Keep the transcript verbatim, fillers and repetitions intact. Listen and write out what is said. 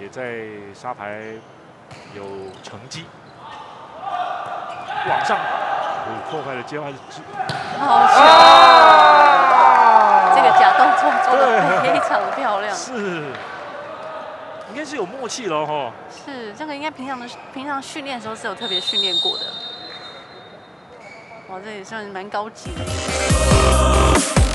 也在沙排有成绩。往上，有破坏了接外之。好强！啊、这个假动作做得非常的漂亮。是。 应该是有默契了哈。是，这个应该平常的平常训练的时候是有特别训练过的。哇，这也算蛮高级的。